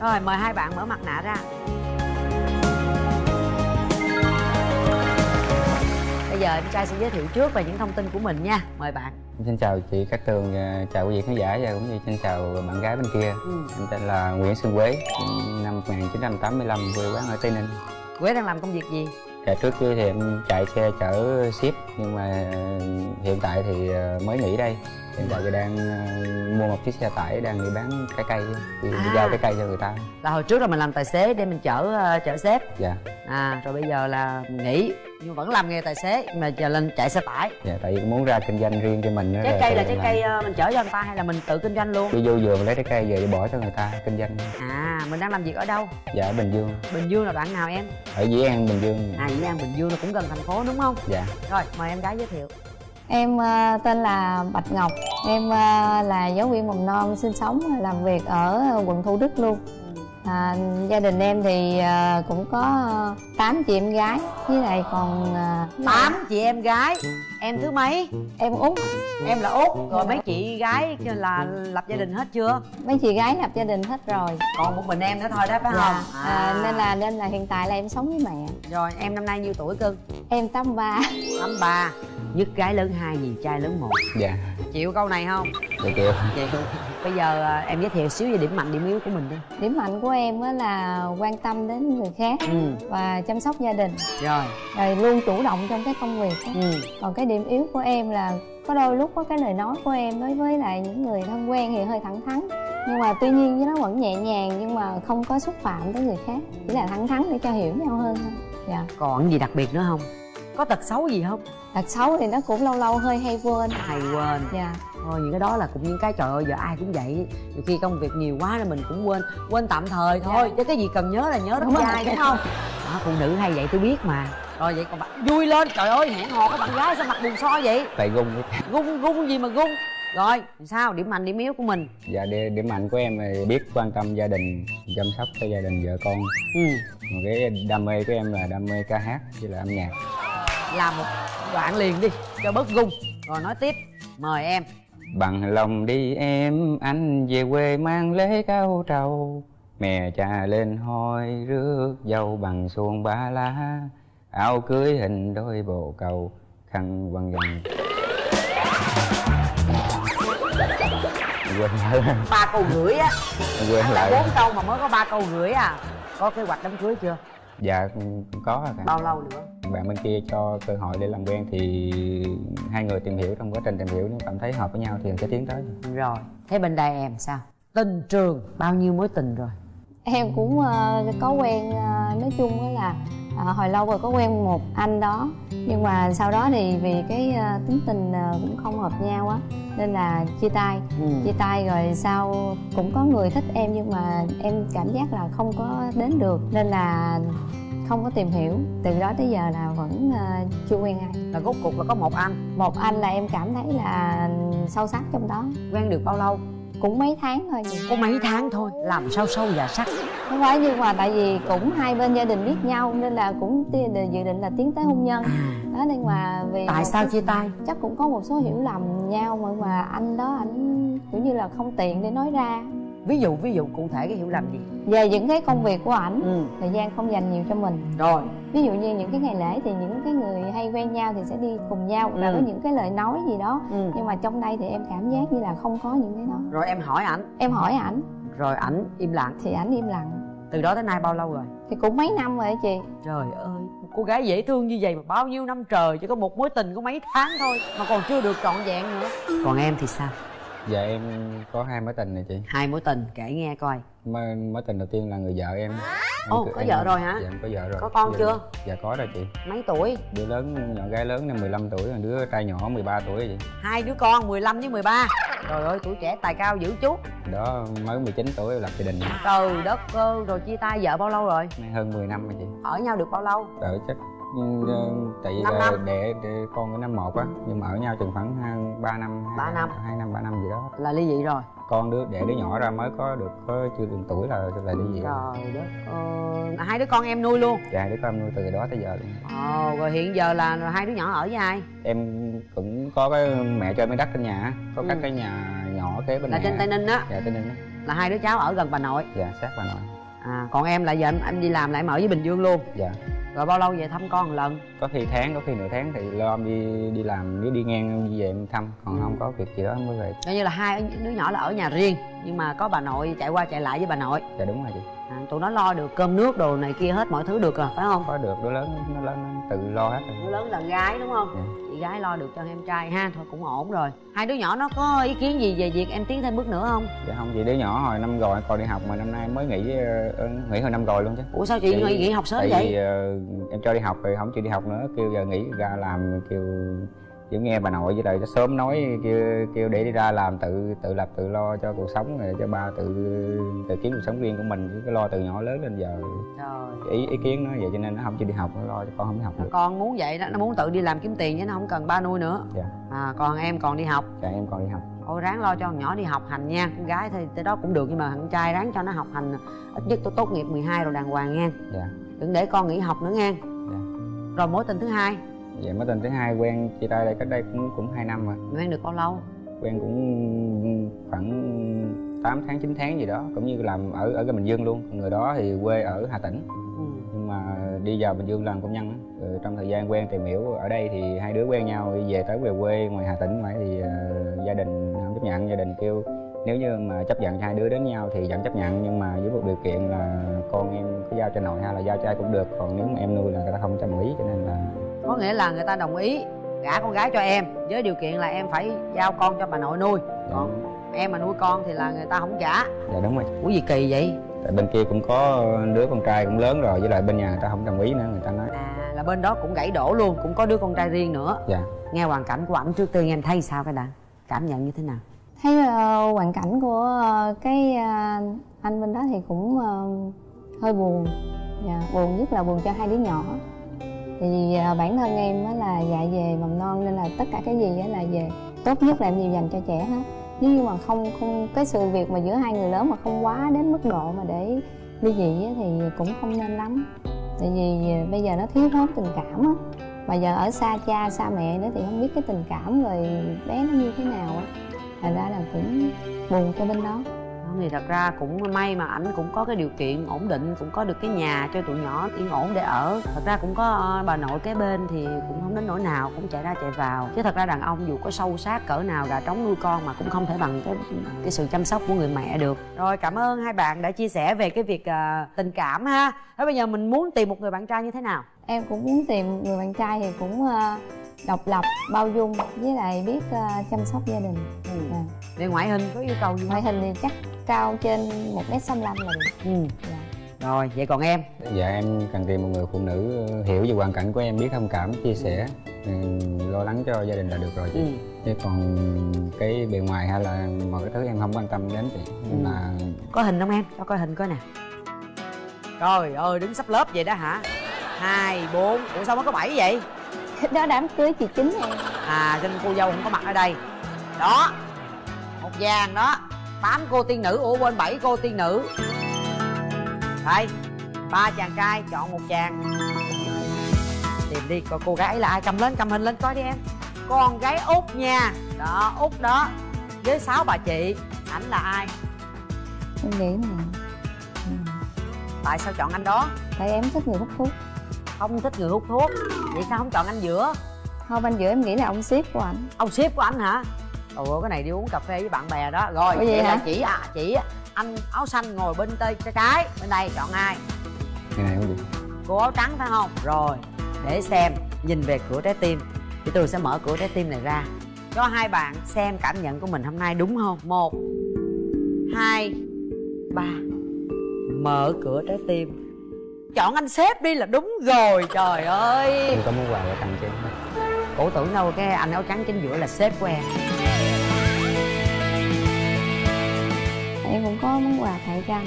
Rồi mời hai bạn mở mặt nạ ra. Bây giờ em trai sẽ giới thiệu trước về những thông tin của mình nha, mời bạn. Xin chào chị Cát Tường, chào quý vị khán giả và cũng như xin chào bạn gái bên kia. Em tên là Nguyễn Xuân Quế, năm 1985, quê quán ở Tây Ninh. Quế đang làm công việc gì? Dạ, trước kia thì em chạy xe chở ship, nhưng mà hiện tại thì mới nghỉ đây. Hiện tại thì đang mua một chiếc xe tải đang đi bán trái cây, thì giao trái cây cho người ta. Là hồi trước là mình làm tài xế để mình chở sếp. Dạ. Rồi bây giờ là nghỉ nhưng vẫn làm nghề tài xế mà giờ lên chạy xe tải. Dạ, tại vì muốn ra kinh doanh riêng cho mình. Trái cây là trái cây mình chở cho người ta hay là mình tự kinh doanh luôn? Đi vô vườn lấy trái cây về bỏ cho người ta kinh doanh. Mình đang làm việc ở đâu? Dạ, ở Bình Dương. Bình Dương là đoạn nào em? Ở Dĩ An, Bình Dương. Dĩ An, Bình Dương là cũng gần thành phố đúng không? Dạ. Rồi mời em gái giới thiệu. Em tên là Bạch Ngọc, em là giáo viên mầm non, sinh sống làm việc ở quận Thủ Đức luôn. Gia đình em thì cũng có 8 chị em gái, với lại còn 8 chị em gái. Em thứ mấy? Em út. Em là út. Rồi mấy chị gái là lập gia đình hết chưa? Mấy chị gái lập gia đình hết rồi, còn một mình em nữa thôi đó phải không? Nên là hiện tại là em sống với mẹ. Rồi em năm nay nhiêu tuổi cưng? Em 83. 83. Nhất gái lớn 2, nhì trai lớn 1. Dạ. Chịu câu này không? Dạ chịu. Bây giờ em giới thiệu xíu về điểm mạnh, điểm yếu của mình đi. Điểm mạnh của em là quan tâm đến người khác và chăm sóc gia đình. Rồi luôn chủ động trong cái công việc. Còn cái điểm yếu của em là có đôi lúc có cái lời nói của em đối với lại những người thân quen thì hơi thẳng thắn, nhưng mà tuy nhiên với nó vẫn nhẹ nhàng, nhưng mà không có xúc phạm tới người khác, chỉ là thẳng thắn để cho hiểu nhau hơn thôi. Dạ. Còn gì đặc biệt nữa không? Có tật xấu gì không? Tật xấu thì nó cũng lâu lâu hơi hay quên. Hay quên. Dạ. Thôi những cái đó là cũng những cái trời ơi giờ ai cũng vậy, nhiều khi công việc nhiều quá nên mình cũng quên tạm thời thôi. Chứ cái gì cần nhớ là nhớ đúng dai đúng không? Phụ nữ hay vậy tôi biết mà. Rồi vậy còn bạn vui lên, trời ơi hẹn hò các bạn gái sao mặt buồn so vậy? Tại gung. Gung gì mà gung. Rồi sao điểm mạnh điểm yếu của mình? Dạ điểm mạnh của em là biết quan tâm gia đình, chăm sóc cho gia đình vợ con. Một cái đam mê của em là đam mê ca hát với là âm nhạc. Làm một đoạn liền đi cho bớt gung rồi nói tiếp, mời em. Bằng lòng đi em, anh về quê mang lễ cao trầu, mẹ cha lên hôi rước dâu bằng xuồng ba lá, áo cưới hình đôi bồ cầu, khăn vàng vàng. Quên lại 3 câu rưỡi á. Quên lại 4 câu mà mới có 3 câu rưỡi à. Có kế hoạch đám cưới chưa? Dạ có. Bao lâu nữa? Bạn bên kia cho cơ hội để làm quen thì hai người tìm hiểu, trong quá trình tìm hiểu nếu cảm thấy hợp với nhau thì sẽ tiến tới. Rồi, thế bên đây em sao? Tình trường bao nhiêu mối tình rồi? Em cũng có quen, nói chung là hồi lâu rồi có quen một anh đó, nhưng mà sau đó thì vì cái tính tình cũng không hợp nhau á nên là chia tay. Chia tay rồi sau cũng có người thích em nhưng mà em cảm giác là không có đến được nên là không có tìm hiểu, từ đó tới giờ là vẫn chưa quen ai. Là rốt cuộc là có một anh. Một anh là em cảm thấy là sâu sắc trong đó. Quen được bao lâu? Cũng mấy tháng thôi. Có mấy tháng thôi, làm sao sâu và sắc. Không phải, nhưng mà tại vì cũng hai bên gia đình biết nhau nên là cũng dự định là tiến tới hôn nhân. Đó nên mà vì tại sao chia tay? Chắc cũng có một số hiểu lầm nhau mà anh đó ảnh kiểu như là không tiện để nói ra. Ví dụ cụ thể cái hiểu lầm gì? Về những cái công việc của ảnh, thời gian không dành nhiều cho mình. Rồi ví dụ như những cái ngày lễ thì những cái người hay quen nhau thì sẽ đi cùng nhau, là có những cái lời nói gì đó. Nhưng mà trong đây thì em cảm giác như là không có những cái đó. Rồi em hỏi ảnh? Em hỏi ảnh. Rồi ảnh im lặng? Thì ảnh im lặng. Từ đó tới nay bao lâu rồi? Thì cũng mấy năm rồi chị. Trời ơi, một cô gái dễ thương như vậy mà bao nhiêu năm trời, chỉ có một mối tình có mấy tháng thôi mà còn chưa được trọn vẹn nữa. Còn em thì sao? Dạ em có 2 mối tình này chị. 2 mối tình, kể nghe coi. Mối tình đầu tiên là người vợ em. Ồ, có vợ rồi hả? Dạ em có vợ rồi. Có con chưa? Dạ có rồi chị. Mấy tuổi? Đứa lớn, nhỏ gái lớn là 15 tuổi, còn đứa trai nhỏ 13 tuổi chị. 2 đứa con 15 với 13. Trời ơi, tuổi trẻ tài cao dữ chú. Đó, mới 19 tuổi lập gia đình. Trời đất ơi, rồi chia tay vợ bao lâu rồi? Hơn 10 năm rồi chị. Ở nhau được bao lâu? Đợi chắc tại vì để con của năm 1 á, nhưng mà ở nhau chừng khoảng 2 năm 3 năm gì đó là ly dị rồi. Con đứa để đứa nhỏ ra mới có được chưa được tuổi là ly dị. Trời đất ơi, 2 đứa con em nuôi luôn? Dạ 2 đứa con em nuôi từ đó tới giờ luôn. Ồ, rồi hiện giờ là 2 đứa nhỏ ở với ai? Em cũng có cái mẹ cho em mới đắt trên nhà, có các cái nhà nhỏ kế bên này. Là trên Tây Ninh á? Dạ Tây Ninh á. là hai đứa cháu ở gần bà nội. Dạ, sát bà nội. À, còn em là giờ em đi làm lại em ở với Bình Dương luôn. Dạ. Rồi bao lâu về thăm con một lần? Có khi tháng, có khi nửa tháng thì lo em đi làm, nếu đi ngang em đi về em thăm, còn không có việc gì đó mới về. Coi như là hai đứa nhỏ là ở nhà riêng nhưng mà có bà nội chạy qua chạy lại với bà nội. Dạ đúng rồi chị. À, tụi nó lo được cơm nước đồ này kia hết mọi thứ được rồi phải không? Có được, đứa lớn nó lớn tự lo hết rồi. Đứa lớn là gái đúng không? Dạ. Chị gái lo được cho em trai ha, thôi cũng ổn rồi. Hai đứa nhỏ nó có ý kiến gì về việc em tiến thêm bước nữa không? Dạ không chị, đứa nhỏ hồi năm rồi còn đi học mà năm nay mới nghỉ hồi năm rồi luôn chứ. Ủa sao chị nghỉ học sớm vậy? Em cho đi học rồi không chịu đi học nữa, kêu giờ nghỉ ra làm, kêu kiểu nghe bà nội với lại sớm nói kêu để đi ra làm tự lập tự lo cho cuộc sống, rồi cho ba tự kiếm cuộc sống riêng của mình, chứ cái lo từ nhỏ lớn lên giờ. Trời. Ý kiến nó vậy cho nên nó không chịu đi học, nó lo cho con không đi học được. Con muốn vậy đó, nó muốn tự đi làm kiếm tiền chứ nó không cần ba nuôi nữa. Dạ. À, còn em còn đi học? Dạ em còn đi học. Ôi ráng lo cho thằng nhỏ đi học hành nha, con gái thì tới đó cũng được nhưng mà thằng trai ráng cho nó học hành ít nhất tôi tốt nghiệp 12 rồi đàng hoàng nha. Dạ. Đừng để con nghỉ học nữa nghe. Dạ. Rồi mối tình thứ hai? Dạ mối tình thứ hai quen chia tay đây cách đây cũng 2 năm rồi. Quen được bao lâu? Quen cũng khoảng 8 tháng 9 tháng gì đó, cũng như làm ở Bình Dương luôn. Người đó thì quê ở Hà Tĩnh. Nhưng mà đi vào Bình Dương làm công nhân. Rồi trong thời gian quen tìm hiểu ở đây thì hai đứa quen nhau, về tới về quê ngoài Hà Tĩnh ngoài thì gia đình không chấp nhận, gia đình kêu nếu như mà chấp nhận hai đứa đến nhau thì vẫn chấp nhận, nhưng mà với một điều kiện là con em cứ giao cho nội hay là giao cho ai cũng được, còn nếu mà em nuôi là người ta không đồng ý, cho nên là có nghĩa là người ta đồng ý gả con gái cho em với điều kiện là em phải giao con cho bà nội nuôi. Dạ. Còn em mà nuôi con thì là người ta không gả. Dạ đúng rồi. Ủa gì kỳ vậy? Tại bên kia cũng có đứa con trai cũng lớn rồi, với lại bên nhà người ta không đồng ý nữa, người ta nói à là bên đó cũng gãy đổ luôn, cũng có đứa con trai riêng nữa. Dạ. Nghe hoàn cảnh của ảnh trước tiên em thấy sao, cái đã cảm nhận như thế nào? Thấy hoàn cảnh của cái anh bên đó thì cũng hơi buồn. Dạ, buồn nhất là buồn cho hai đứa nhỏ. Thì bản thân em á là dạy về mầm non nên là tất cả cái gì á là về tốt nhất là em đều dành cho trẻ hết. Nếu như mà không cái sự việc mà giữa hai người lớn mà không quá đến mức độ mà để ly dị á, thì cũng không nên lắm. Tại vì bây giờ nó thiếu hết tình cảm á, mà giờ ở xa cha xa mẹ nữa thì không biết cái tình cảm rồi bé nó như thế nào á, thành ra là cũng buồn cho bên đó. Thì thật ra cũng may mà ảnh cũng có cái điều kiện ổn định, cũng có được cái nhà cho tụi nhỏ yên ổn để ở. Thật ra cũng có bà nội kế bên thì cũng không đến nỗi nào, cũng chạy ra chạy vào. Chứ thật ra đàn ông dù có sâu sát cỡ nào gà trống nuôi con mà cũng không thể bằng cái sự chăm sóc của người mẹ được. Rồi cảm ơn hai bạn đã chia sẻ về cái việc tình cảm ha. Thế bây giờ mình muốn tìm một người bạn trai như thế nào? Em cũng muốn tìm người bạn trai thì cũng độc lập, bao dung, với lại biết chăm sóc gia đình. Về ngoại hình có yêu cầu gì? Ngoại hình thì chắc cao trên 1m65 là được. Dạ. Rồi vậy còn em? Dạ em cần tìm một người phụ nữ hiểu về hoàn cảnh của em, biết thông cảm, chia sẻ, lo lắng cho gia đình là được rồi chị. Chứ còn cái bề ngoài hay là mọi cái thứ em không quan tâm đến chị. Mà có hình không em? Cho coi hình coi nè. Trời ơi đứng sắp lớp vậy đó hả? 24. Ủa sao mới có 7 vậy? Đó đám cưới chị Chính em. À cho nên cô dâu không có mặt ở đây. Đó, một vàng đó, 8 cô tiên nữ, ủa quên 7 cô tiên nữ. Đây, 3 chàng trai chọn một chàng. Tìm đi, coi cô gái ấy là ai, cầm lên, cầm hình lên coi đi em. Con gái Út nha, đó Út đó, với 6 bà chị, ảnh là ai? Em nghĩ nè. Tại sao chọn anh đó? Tại em thích người hút thuốc. Không thích người hút thuốc, vậy sao không chọn anh giữa? Không, anh giữa em nghĩ là ông sếp của ảnh. Ông sếp của anh hả? Ủa cái này đi uống cà phê với bạn bè đó. Rồi vậy là chỉ anh áo xanh ngồi bên tay trái, bên đây chọn ai? Cái này không được. Cô áo trắng phải không? Rồi để xem, nhìn về cửa trái tim thì tôi sẽ mở cửa trái tim này ra cho hai bạn xem cảm nhận của mình hôm nay đúng không. 1 2 3 mở cửa trái tim, chọn anh sếp đi là đúng rồi. Trời ơi em có muốn quà ở cạnh trên cổ tưởng đâu cái anh áo trắng chính giữa là sếp của em. Em cũng có món quà tại Trăng.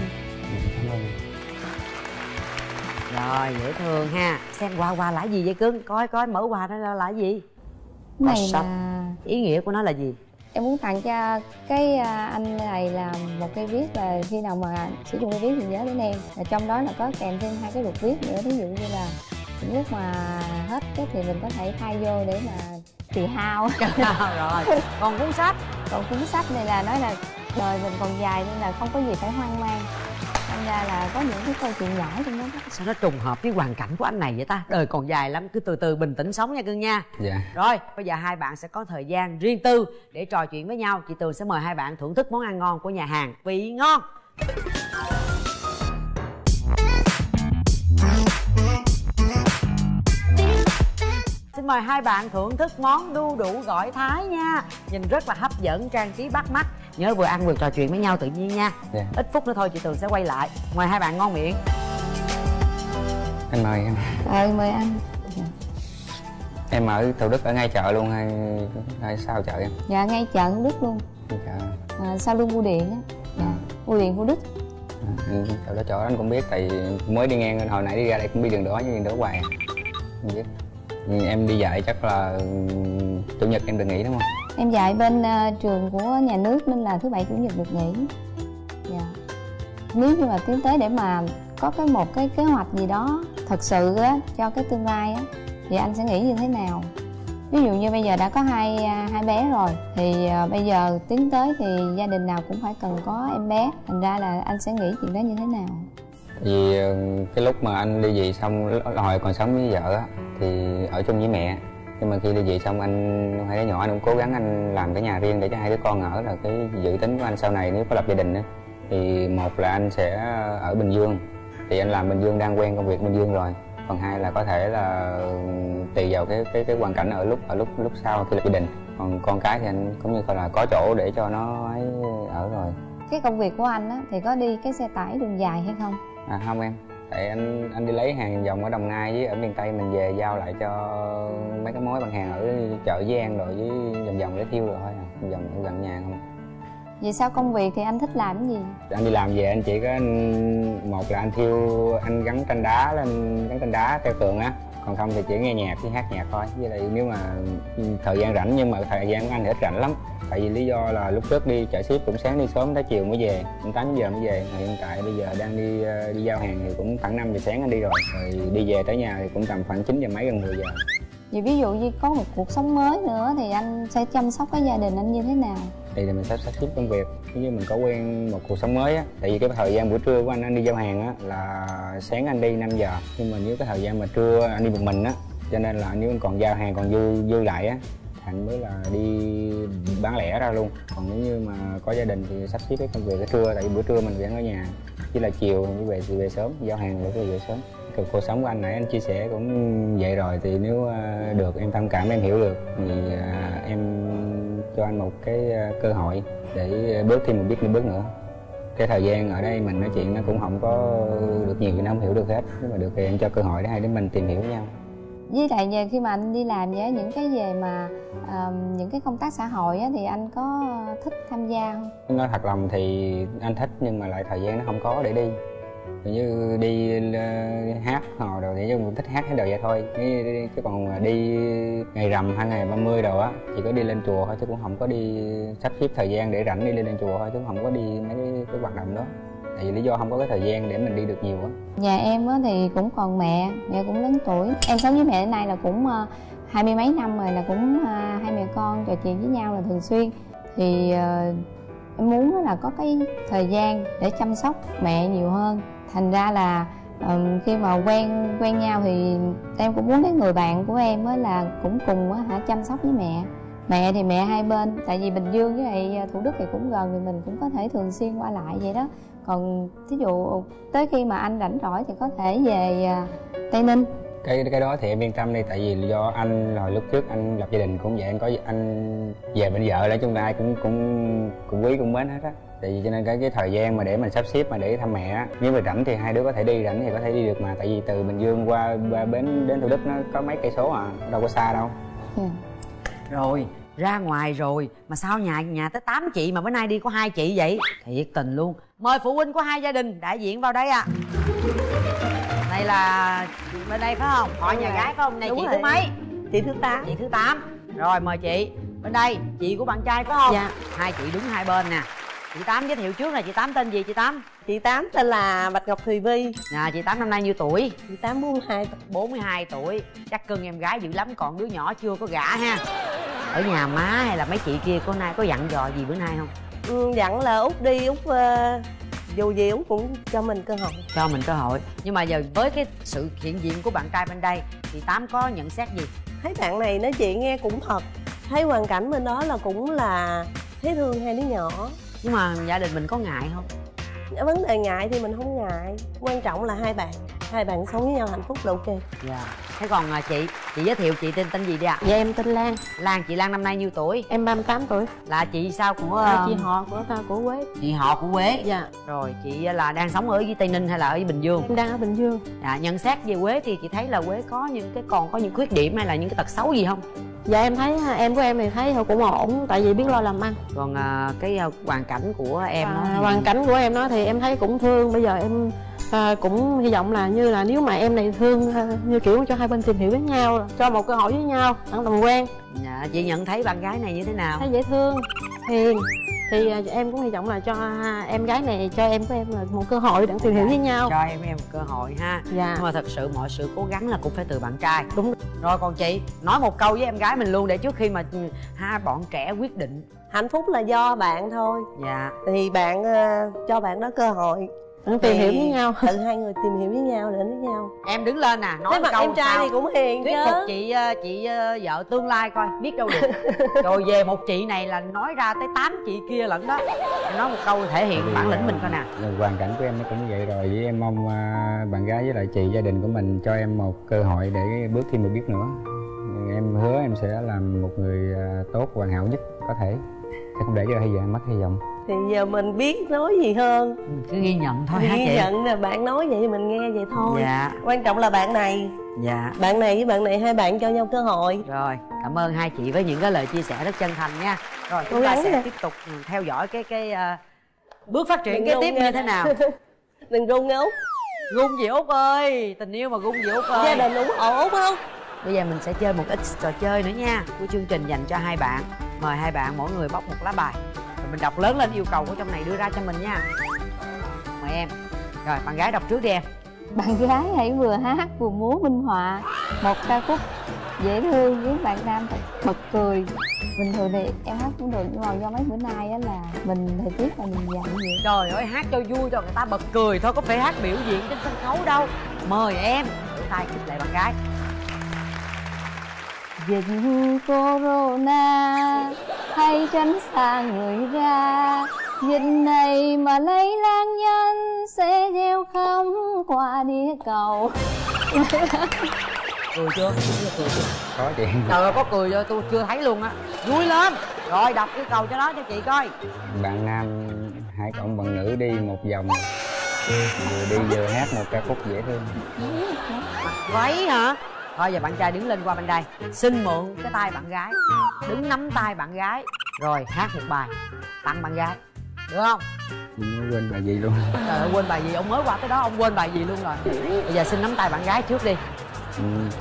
Rồi dễ thương ha. Xem quà là gì vậy cưng? Coi coi mở quà đó là gì? Này là... Ý nghĩa của nó là gì? Em muốn tặng cho cái anh này là một cây viết, là khi nào mà sử dụng cây viết thì nhớ đến em. Và trong đó là có kèm thêm 2 cái lục viết nữa. Ví dụ như là lúc mà hết cái thì mình có thể thay vô để mà chị hao. Rồi. Còn cuốn sách này là nói là đời mình còn dài nên là không có gì phải hoang mang, thành ra là có những cái câu chuyện nhỏ trong đó. Sao nó trùng hợp với hoàn cảnh của anh này vậy ta? Đời còn dài lắm, cứ từ từ bình tĩnh sống nha cưng nha. Dạ. Rồi bây giờ hai bạn sẽ có thời gian riêng tư để trò chuyện với nhau. Chị Tường sẽ mời hai bạn thưởng thức món ăn ngon của nhà hàng Vị Ngon. Xin mời hai bạn thưởng thức món đu đủ gỏi Thái nha. Nhìn rất là hấp dẫn, trang trí bắt mắt. Nhớ vừa ăn vừa trò chuyện với nhau tự nhiên nha. Yeah. Ít phút nữa thôi chị Tường sẽ quay lại. Mời hai bạn ngon miệng. Anh mời em. Ừ, mời anh. Em ở Thủ Đức, ở ngay chợ luôn hay sao chợ em? Dạ, ngay chợ Thủ Đức luôn. Chợ. À, sao luôn Bưu Điện á. Dạ. À. Bưu Điện Thủ Đức. Anh chợ đó anh cũng biết, tại mới đi ngang hồi nãy đi ra đây cũng biết đường đó, nhưng đường đó hoài. Anh biết. Em đi dạy chắc là chủ nhật em được nghỉ đúng không? Em dạy bên trường của nhà nước nên là thứ bảy chủ nhật được nghỉ. Dạ. Nếu như mà tiến tới để mà có một cái kế hoạch gì đó thật sự á, cho cái tương lai á, thì anh sẽ nghĩ như thế nào? Ví dụ như bây giờ đã có hai bé rồi thì bây giờ tiến tới thì gia đình nào cũng phải cần có em bé, thành ra là anh sẽ nghĩ chuyện đó như thế nào? Vì cái lúc mà anh đi về xong, hồi còn sống với vợ á thì ở chung với mẹ, nhưng mà khi đi về xong anh hai đứa nhỏ anh cũng cố gắng anh làm cái nhà riêng để cho hai đứa con ở. Là cái dự tính của anh sau này nếu có lập gia đình á thì một là anh sẽ ở Bình Dương, thì anh làm Bình Dương, đang quen công việc Bình Dương rồi. Còn hai là có thể là tùy vào cái hoàn cảnh ở lúc sau khi lập gia đình. Còn con cái thì anh cũng như coi là có chỗ để cho nó ấy ở rồi. Cái công việc của anh á thì có đi cái xe tải đường dài hay không? À không em, tại anh đi lấy hàng vòng ở Đồng Nai với ở miền Tây, mình về giao lại cho mấy cái mối bạn hàng ở chợ Giang rồi với vòng để thiêu rồi thôi à, vòng ở gần nhà không. Vậy sao công việc thì anh thích làm cái gì? Anh đi làm về anh chỉ có một là anh thiêu, anh gắn tranh đá lên, gắn tranh đá theo tường á, còn không thì chỉ nghe nhạc với hát nhạc thôi. Với lại nếu mà thời gian rảnh, nhưng mà thời gian của anh thì ít rảnh lắm, tại vì lý do là lúc trước đi chợ ship cũng sáng đi sớm tới chiều mới về, 8 giờ mới về. Hiện tại bây giờ đang đi giao hàng thì cũng khoảng 5 giờ sáng anh đi rồi đi về tới nhà thì cũng tầm khoảng 9 giờ mấy, gần 10 giờ. Vậy ví dụ như có một cuộc sống mới nữa thì anh sẽ chăm sóc cái gia đình anh như thế nào? Thì mình sẽ sắp xếp công việc, nếu như mình có quen một cuộc sống mới á. Tại vì cái thời gian buổi trưa của anh đi giao hàng á là sáng anh đi 5 giờ, nhưng mà nếu cái thời gian mà trưa anh đi một mình á, cho nên là nếu anh còn giao hàng còn dư lại á, anh mới là đi bán lẻ ra luôn. Còn nếu như mà có gia đình thì sắp xếp cái công việc cái trưa, tại vì bữa trưa mình vẫn ở nhà, chứ là chiều mình về thì về sớm, giao hàng để về sớm. Cái cuộc sống của anh nãy anh chia sẻ cũng vậy rồi, thì nếu được em thông cảm, em hiểu được thì em cho anh một cái cơ hội để bước thêm một bước nữa. Cái thời gian ở đây mình nói chuyện nó cũng không có được nhiều, nó không hiểu được hết, nhưng mà được thì em cho cơ hội để hai đứa mình tìm hiểu nhau. Với lại về khi mà anh đi làm với những cái về mà những cái công tác xã hội á, thì anh có thích tham gia không? Nói thật lòng thì anh thích, nhưng mà lại thời gian nó không có để đi. Như đi hát hồi đầu thì mình thích hát hết đời vậy thôi, chứ còn đi ngày rằm hay ngày 30 đồ á chỉ có đi lên chùa thôi, chứ cũng không có đi sắp xếp thời gian để rảnh đi lên chùa thôi, chứ không có đi mấy cái hoạt động đó, tại vì lý do không có cái thời gian để mình đi được nhiều á. Nhà em á thì cũng còn mẹ cũng lớn tuổi, em sống với mẹ đến nay là cũng 20 mấy năm rồi, là cũng hai mẹ con trò chuyện với nhau là thường xuyên. Thì em muốn là có cái thời gian để chăm sóc mẹ nhiều hơn, thành ra là khi mà quen nhau thì em cũng muốn cái người bạn của em á là cũng cùng á chăm sóc với mẹ thì mẹ hai bên, tại vì Bình Dương với lại Thủ Đức thì cũng gần thì mình cũng có thể thường xuyên qua lại vậy đó. Còn thí dụ tới khi mà anh rảnh rỗi thì có thể về Tây Ninh. Cái đó thì em yên tâm đi, tại vì do anh hồi lúc trước anh lập gia đình cũng vậy, anh có anh về bên vợ nói chung là ai cũng quý cũng mến hết á. Tại vì cho nên cái thời gian mà để mình sắp xếp mà để thăm mẹ á, nếu mà rảnh thì hai đứa có thể đi, rảnh thì có thể đi được mà, tại vì từ Bình Dương qua bến đến Thủ Đức nó có mấy cây số à, đâu có xa đâu. Ừ. Rồi ra ngoài rồi mà sao nhà tới 8 chị mà bữa nay đi có 2 chị vậy, thiệt tình luôn. Mời phụ huynh của hai gia đình đại diện vào đây ạ. Đây là bên đây phải không? Hỏi nhà gái phải không? Này chị thứ mấy? Chị thứ 8. Chị thứ 8. Rồi mời chị. Bên đây chị của bạn trai phải không? Dạ. Hai chị đứng hai bên nè. Chị 8 giới thiệu trước nè, chị 8 tên gì chị 8? Chị 8 tên là Bạch Ngọc Thùy Vi. Nè, chị 8 năm nay nhiêu tuổi? Chị 8 42 tuổi. Chắc cưng em gái dữ lắm, còn đứa nhỏ chưa có gả ha. Ở nhà má hay là mấy chị kia có nay có dặn dò gì bữa nay không? dặn là Út đi, Út dù gì Út cũng cho mình cơ hội. Cho mình cơ hội. Nhưng mà giờ với cái sự hiện diện của bạn trai bên đây thì Tám có nhận xét gì? Thấy bạn này nói chuyện nghe cũng thật, thấy hoàn cảnh bên đó là cũng là thấy thương hai đứa nhỏ. Nhưng mà gia đình mình có ngại không? Vấn đề ngại thì mình không ngại, quan trọng là hai bạn sống với nhau hạnh phúc là ok. Dạ. Thế còn chị giới thiệu chị tên gì đi ạ? Dạ em tên Lan. Lan, chị Lan năm nay nhiêu tuổi? Em 38 tuổi. Là chị sao của chị họ của Quế. Chị họ của Quế. Dạ. Rồi chị là đang sống ở Tây Ninh hay là ở Bình Dương? Em đang ở Bình Dương. Dạ, nhận xét về Quế thì chị thấy là Quế có những những khuyết điểm hay là những cái tật xấu gì không? Dạ em thấy em của em thì thấy cũng ổn, tại vì biết lo làm ăn. Còn cái hoàn cảnh của em nó hoàn cảnh của em nó thì em thấy cũng thương. Bây giờ em cũng hy vọng là như là nếu mà em này thương như kiểu cho hai bên tìm hiểu với nhau, cho một cơ hội với nhau, ăn tầm quen. Dạ, chị nhận thấy bạn gái này như thế nào? Thấy dễ thương, hiền. Thì em cũng hy vọng là cho em gái này, cho em của em là một cơ hội để tìm hiểu với nhau. Cho em một cơ hội ha. Dạ. Nhưng mà thật sự mọi sự cố gắng là cũng phải từ bạn trai. Đúng. Rồi còn chị, nói một câu với em gái mình luôn để trước khi mà hai bọn trẻ quyết định. Hạnh phúc là do bạn thôi. Dạ. Thì bạn cho bạn đó cơ hội. Tìm hiểu với nhau, tự hai người tìm hiểu với nhau, đến với nhau. Em đứng lên nè, nói một câu. Em trai thì cũng hiền chứ. Thuyết phục chị vợ tương lai coi, biết đâu được. Rồi về một chị này là nói ra tới 8 chị kia lẫn đó. Em nói một câu thể hiện bản lĩnh mình coi nè. Hoàn cảnh của em nó cũng vậy rồi, vậy em mong bạn gái với lại chị, gia đình của mình cho em một cơ hội để bước thêm một bước nữa. Em hứa em sẽ làm một người tốt, hoàn hảo nhất có thể. Sẽ không để cho giờ em mất hy vọng. Thì giờ mình biết nói gì hơn, mình cứ ghi nhận thôi ha chị. Ghi nhận là bạn nói vậy thì mình nghe vậy thôi. Dạ. Quan trọng là bạn này. Dạ. Bạn này với bạn này, hai bạn cho nhau cơ hội. Rồi, cảm ơn hai chị với những cái lời chia sẻ rất chân thành nha. Rồi chúng ta sẽ tiếp tục theo dõi bước phát triển kế tiếp như thế nào. Đừng run nghe Út. Run gì Út ơi, tình yêu mà run gì Út ơi. Gia đình ủng hộ Út không? Bây giờ mình sẽ chơi một ít trò chơi nữa nha, của chương trình dành cho hai bạn. Mời hai bạn mỗi người bóc một lá bài. Mình đọc lớn lên yêu cầu của trong này đưa ra cho mình nha. Mời em. Rồi bạn gái đọc trước đi em. Bạn gái hãy vừa hát vừa múa minh họa một ca khúc dễ thương với bạn nam thật bật cười. Bình thường thì em hát cũng được, nhưng mà do mấy bữa nay á là mình thời tiết là mình giận vậy. Trời ơi, hát cho vui cho người ta bật cười thôi, có phải hát biểu diễn trên sân khấu đâu. Mời em. Tay kịp lại bạn gái. Dịch corona hay tránh xa người ra, dịch này mà lây lan nhanh sẽ gieo không qua địa cầu. Cười chưa? Có chị. Trời ơi, có cười rồi, tôi chưa thấy luôn á. Vui lên. Rồi đọc cái cầu cho nó cho chị coi. Bạn nam hãy cộng bạn nữ đi một vòng, vừa đi vừa hát một ca khúc dễ thương. Váy hả? Thôi giờ bạn trai đứng lên qua bên đây, xin mượn cái tay bạn gái, đứng nắm tay bạn gái rồi hát một bài tặng bạn gái, được không? Mình quên bài gì luôn. Trời ơi, quên bài gì? Ông mới qua tới đó ông quên bài gì luôn rồi. Bây giờ xin nắm tay bạn gái trước đi.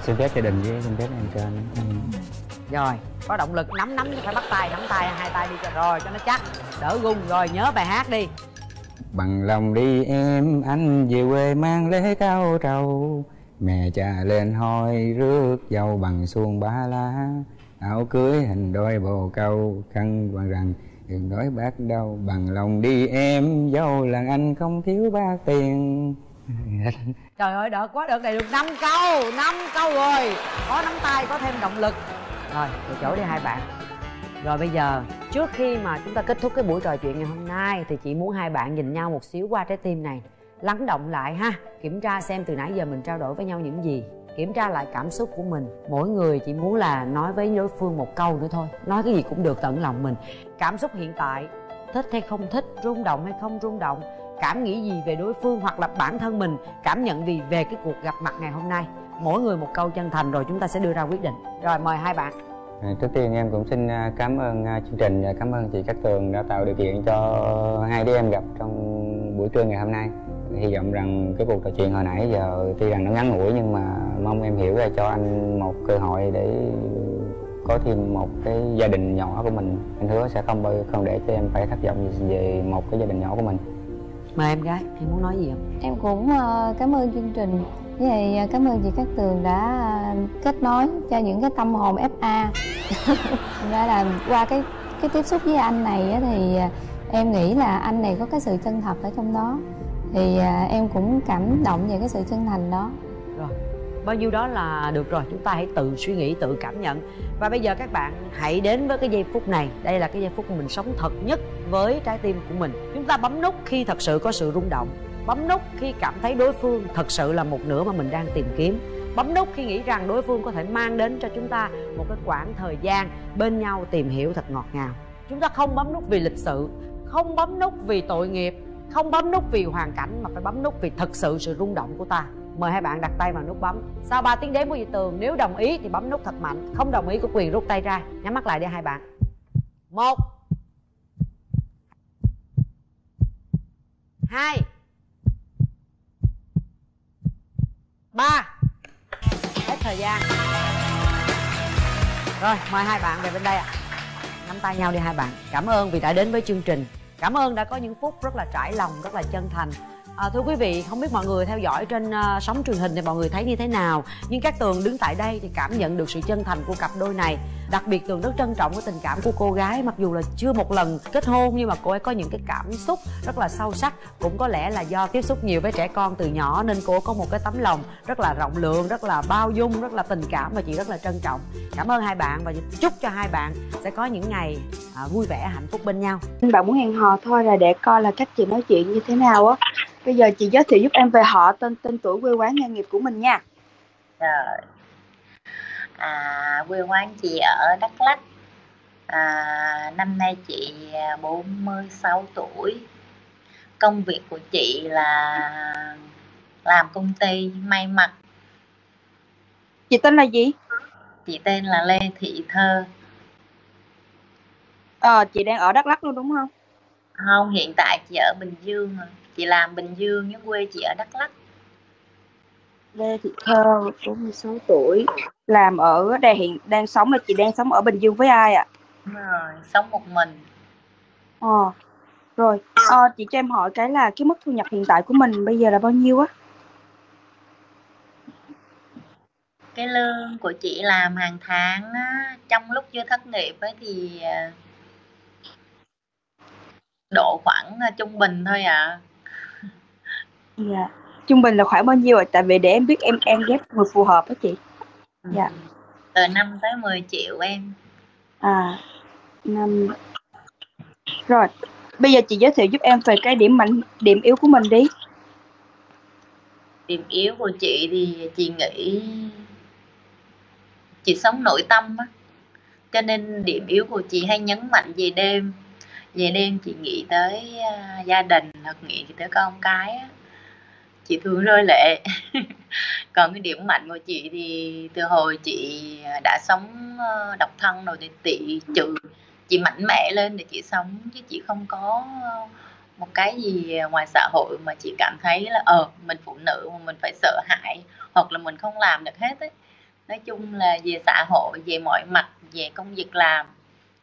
Xin phép gia đình với xin phép em trên. Rồi có động lực, nắm phải bắt tay, nắm tay hai tay đi rồi cho nó chắc, đỡ rung. Rồi nhớ bài hát đi. Bằng lòng đi em, anh về quê mang lễ cao trầu, mẹ cha lên hôi rước dâu bằng xuông ba lá, áo cưới hình đôi bồ câu khăn hoàng rằng đừng nói bác đâu. Bằng lòng đi em, dâu làng anh không thiếu ba tiền. Trời ơi, đợt quá, đợt này được 5 câu, 5 câu rồi, có nắm tay có thêm động lực. Rồi về chỗ đi hai bạn. Rồi bây giờ trước khi mà chúng ta kết thúc cái buổi trò chuyện ngày hôm nay thì chị muốn hai bạn nhìn nhau một xíu qua trái tim này, lắng động lại ha, kiểm tra xem từ nãy giờ mình trao đổi với nhau những gì, kiểm tra lại cảm xúc của mình. Mỗi người chỉ muốn là nói với đối phương một câu nữa thôi, nói cái gì cũng được tận lòng mình. Cảm xúc hiện tại, thích hay không thích, rung động hay không rung động, cảm nghĩ gì về đối phương hoặc là bản thân mình, cảm nhận gì về cái cuộc gặp mặt ngày hôm nay. Mỗi người một câu chân thành rồi chúng ta sẽ đưa ra quyết định. Rồi mời hai bạn. Trước tiên em cũng xin cảm ơn chương trình và cảm ơn chị Cát Tường đã tạo điều kiện cho hai đứa em gặp trong buổi trưa ngày hôm nay. Hy vọng rằng cái cuộc trò chuyện hồi nãy giờ tuy rằng nó ngắn ngủi nhưng mà mong em hiểu là cho anh một cơ hội để có thêm một cái gia đình nhỏ của mình. Anh hứa sẽ không để cho em phải thất vọng về một cái gia đình nhỏ của mình. Mời em gái, em muốn nói gì không? Em cũng cảm ơn chương trình, vậy cảm ơn chị Cát Tường đã kết nối cho những cái tâm hồn FA. Ra là qua cái tiếp xúc với anh này thì Em nghĩ là anh này có cái sự chân thật ở trong đó. Thì em cũng cảm động về cái sự chân thành đó. Rồi, bao nhiêu đó là được rồi. Chúng ta hãy tự suy nghĩ, tự cảm nhận. Và bây giờ các bạn hãy đến với cái giây phút này. Đây là cái giây phút mình sống thật nhất với trái tim của mình. Chúng ta bấm nút khi thật sự có sự rung động. Bấm nút khi cảm thấy đối phương thật sự là một nửa mà mình đang tìm kiếm. Bấm nút khi nghĩ rằng đối phương có thể mang đến cho chúng ta một cái quãng thời gian bên nhau tìm hiểu thật ngọt ngào. Chúng ta không bấm nút vì lịch sự, không bấm nút vì tội nghiệp, không bấm nút vì hoàn cảnh, mà phải bấm nút vì thật sự sự rung động của ta. Mời hai bạn đặt tay vào nút bấm. Sau 3 tiếng đếm của Dị Tường, nếu đồng ý thì bấm nút thật mạnh, không đồng ý có quyền rút tay ra. Nhắm mắt lại đi hai bạn. 1 2 3. Hết thời gian. Rồi, mời hai bạn về bên đây ạ. Nắm tay nhau đi hai bạn. Cảm ơn vì đã đến với chương trình. Cảm ơn đã có những phút rất là trải lòng, rất là chân thành. Thưa quý vị, không biết mọi người theo dõi trên sóng truyền hình thì mọi người thấy như thế nào. Nhưng Cát Tường đứng tại đây thì cảm nhận được sự chân thành của cặp đôi này. Đặc biệt Tường rất trân trọng cái tình cảm của cô gái. Mặc dù là chưa một lần kết hôn nhưng mà cô ấy có những cái cảm xúc rất là sâu sắc. Cũng có lẽ là do tiếp xúc nhiều với trẻ con từ nhỏ nên cô có một cái tấm lòng rất là rộng lượng, rất là bao dung, rất là tình cảm, và chị rất là trân trọng. Cảm ơn hai bạn và chúc cho hai bạn sẽ có những ngày vui vẻ, hạnh phúc bên nhau. Bạn muốn hẹn hò thôi là để coi là cách chị nói chuyện như thế nào á. Bây giờ chị giới thiệu giúp em về họ, tên tuổi, quê quán, nghề nghiệp của mình nha. Rồi. Quê quán chị ở Đắk Lắk. Năm nay chị 46 tuổi. Công việc của chị là làm công ty may mặc. Chị tên là gì? Chị tên là Lê Thị Thơ. Chị đang ở Đắk Lắk luôn đúng không? Không, hiện tại chị ở Bình Dương rồi. Chị làm Bình Dương nhưng quê chị ở Đắk Lắk. Lê Thị Thơ, 46 tuổi, làm ở đây, hiện đang sống là chị đang sống ở Bình Dương với ai ạ? Đúng rồi, sống một mình. Rồi, chị cho em hỏi cái là cái mức thu nhập hiện tại của mình bây giờ là bao nhiêu á? Cái lương của chị làm hàng tháng á, trong lúc chưa thất nghiệp ấy thì độ khoảng trung bình thôi ạ. Dạ. Trung bình là khoảng bao nhiêu ạ? Tại vì để em biết em ghép người phù hợp đó chị. Dạ. Từ 5 tới 10 triệu em. 5. Rồi, bây giờ chị giới thiệu giúp em về cái điểm mạnh, điểm yếu của mình đi. Điểm yếu của chị thì chị nghĩ chị sống nội tâm á. Cho nên điểm yếu của chị hay nhấn mạnh về đêm. Về đêm chị nghĩ tới gia đình, hoặc nghĩ tới con cái, chị thường rơi lệ. Còn cái điểm mạnh của chị thì từ hồi chị đã sống độc thân rồi thì chị mạnh mẽ lên để chị sống, chứ chị không có một cái gì ngoài xã hội mà chị cảm thấy là mình phụ nữ mà mình phải sợ hãi hoặc là mình không làm được hết ấy. Nói chung là về xã hội, về mọi mặt, về công việc làm,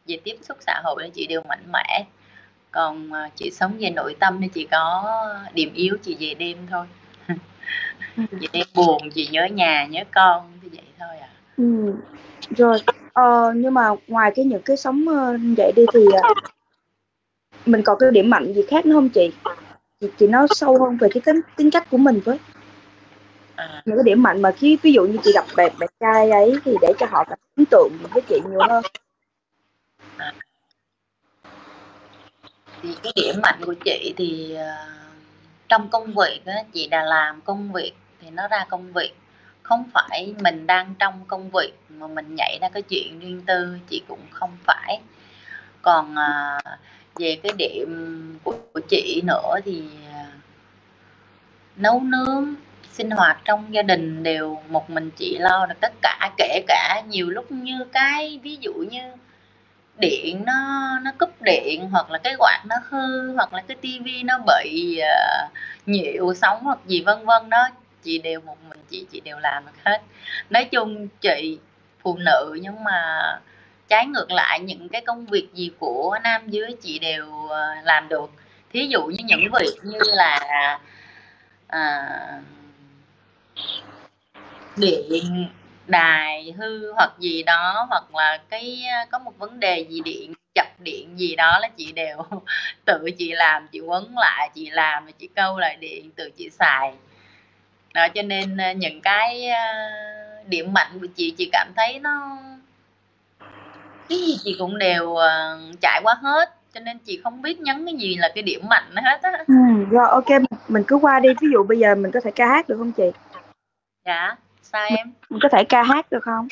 về tiếp xúc xã hội là chị đều mạnh mẽ. Còn chị sống về nội tâm nên chị có điểm yếu chị về đêm thôi. Về đêm buồn, chị nhớ nhà, nhớ con như vậy thôi ạ. Rồi, nhưng mà ngoài cái những cái sống vậy đi thì mình còn cái điểm mạnh gì khác nữa không chị? Chị nói sâu hơn về cái tính cách của mình với. Những cái điểm mạnh mà khi ví dụ như chị gặp bạn trai ấy thì để cho họ cảm ấn tượng với chị nhiều hơn. Thì cái điểm mạnh của chị thì trong công việc đó, chị đã làm công việc thì nó ra công việc, không phải mình đang trong công việc mà mình nhảy ra cái chuyện riêng tư, chị cũng không phải. Còn về cái điểm của chị nữa thì nấu nướng, sinh hoạt trong gia đình đều một mình chị lo được tất cả, kể cả nhiều lúc như cái ví dụ như điện nó cúp điện, hoặc là cái quạt nó hư, hoặc là cái tivi nó bị nhiễu sóng hoặc gì vân vân đó, chị đều một mình chị đều làm được hết. Nói chung chị phụ nữ nhưng mà trái ngược lại những cái công việc gì của nam dưới chị đều làm được. Thí dụ như những việc như là điện đài hư hoặc gì đó, hoặc là có một vấn đề gì điện chập điện gì đó là chị đều tự chị làm, chị quấn lại, chị làm, chị câu lại điện, tự chị xài. Đó, cho nên những cái điểm mạnh của chị cảm thấy nó cái gì chị cũng đều trải qua hết, cho nên chị không biết nhấn cái gì là cái điểm mạnh hết á. Rồi ok, mình cứ qua đi. Ví dụ bây giờ mình có thể ca hát được không chị? Dạ, sao em? Mình có thể ca hát được không?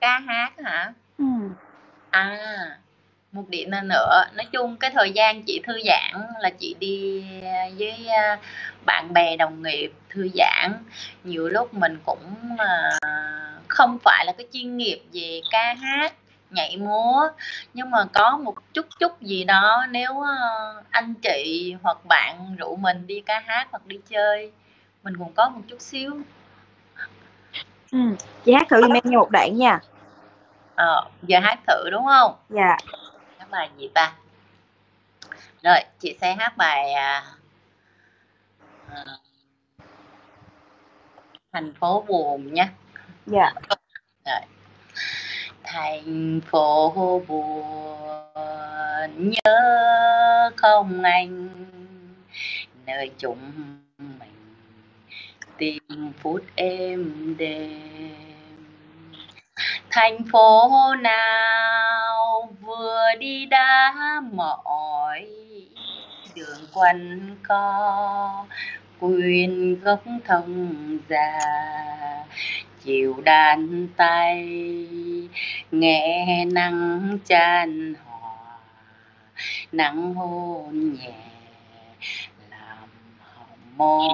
Ca hát hả? Ừ. À, một điểm nữa, nói chung cái thời gian chị thư giãn là chị đi với bạn bè đồng nghiệp thư giãn. Nhiều lúc mình cũng không phải là cái chuyên nghiệp về ca hát, nhảy múa, nhưng mà có một chút gì đó. Nếu anh chị hoặc bạn rủ mình đi ca hát hoặc đi chơi, mình cũng có một chút xíu. Ừ, chị hát thử em nghe một đoạn nha. Giờ hát thử đúng không? Dạ. Hát bài gì ta? Rồi, chị sẽ hát bài Thành phố buồn nha. Dạ. Rồi. Thành phố buồn nhớ không anh, nơi chúng mình tìm phút êm đềm. Thành phố nào vừa đi đã mỏi, đường quanh co quên gốc thông già, chiều đàn tay nghe nắng chan hòa, nắng hôn nhẹ làm hồng môi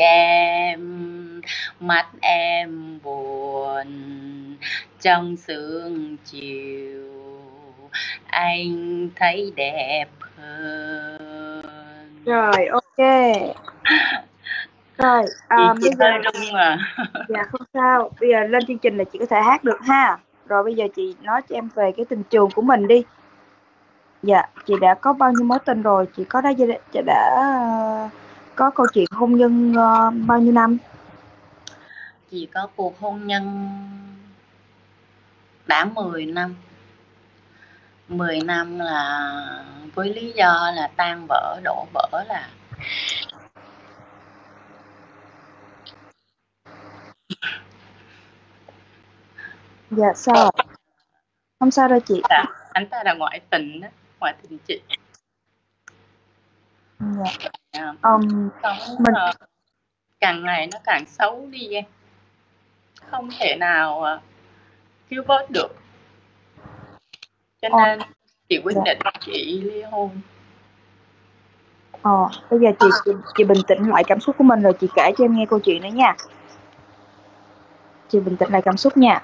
em, mắt em buồn trong sương chiều, anh thấy đẹp hơn. Rồi ok. Rồi bây giờ đúng mà. Dạ không sao. Bây giờ lên chương trình là chị có thể hát được ha. Rồi bây giờ chị nói cho em về cái tình trường của mình đi. Dạ, chị đã có bao nhiêu mối tình rồi? Chị có đã có câu chuyện hôn nhân bao nhiêu năm? Chị có cuộc hôn nhân đã 10 năm. 10 năm là với lý do là tan vỡ, đổ vỡ là dạ sao? Không sao đâu chị. Dạ, anh ta là ngoại tình đó, ngoại tình chị. Dạ. Mình càng ngày nó càng xấu đi em. Không thể nào cứu vớt được, cho nên chị quyết định chị ly hôn. Bây giờ chị bình tĩnh lại cảm xúc của mình, rồi chị kể cho em nghe câu chuyện nữa nha. Chị bình tĩnh lại cảm xúc nha.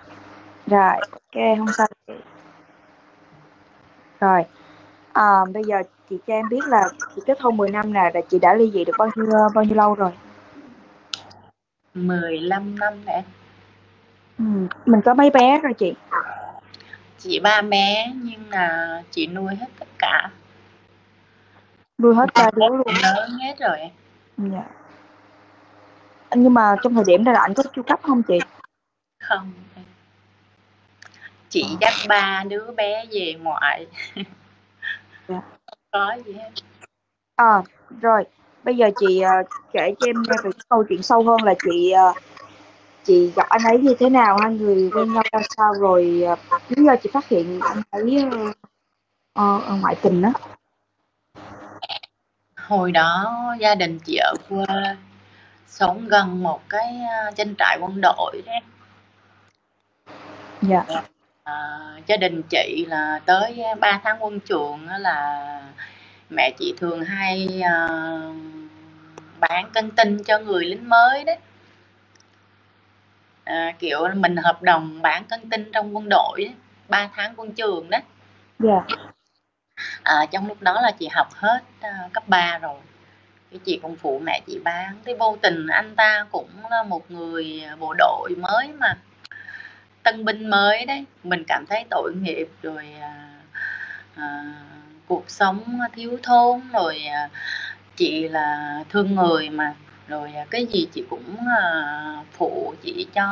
Rồi ok, không sao. Rồi bây giờ chị cho em biết là chị kết hôn 10 năm nè, là chị đã ly dị được bao nhiêu lâu rồi? 15 năm nè. Ừ, mình có mấy bé rồi chị? Chị 3 bé, nhưng là chị nuôi hết tất cả. Nuôi hết 3 đứa luôn. Lớn hết rồi. Dạ. Nhưng mà trong thời điểm đó là anh có chu cấp không chị? Không. Chị dắt 3 đứa bé về ngoại. Dạ. Không có gì hết. Rồi, bây giờ chị kể cho em nghe về câu chuyện sâu hơn là chị gặp anh ấy như thế nào, hai người quen nhau ra sao, rồi lý do chị phát hiện anh ấy ngoại tình đó. Hồi đó gia đình chị ở quê, sống gần một cái tranh trại quân đội đấy. Dạ. Gia đình chị là tới 3 tháng quân trường là mẹ chị thường hay bán căng tin cho người lính mới đấy. Kiểu mình hợp đồng bán căng tin trong quân đội 3 tháng quân trường đó. Yeah. Trong lúc đó là chị học hết cấp 3 rồi, cái chị cũng phụ mẹ chị bán. Thế vô tình anh ta cũng là một người bộ đội mới mà, tân binh mới đấy. Mình cảm thấy tội nghiệp rồi, cuộc sống thiếu thốn rồi, chị là thương người mà. Rồi cái gì chị cũng phụ chị cho